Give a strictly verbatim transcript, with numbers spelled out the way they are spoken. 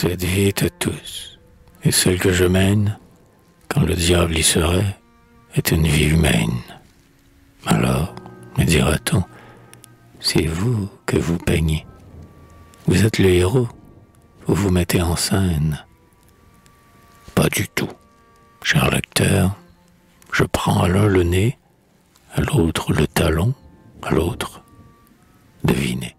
cette vie est à tous, et celle que je mène, quand le diable y serait, est une vie humaine. Alors, me dira-t-on, c'est vous que vous peignez. Vous êtes le héros, vous vous mettez en scène. Pas du tout. Cher lecteur, je prends à l'un le nez, à l'autre le talon, à l'autre, devinez.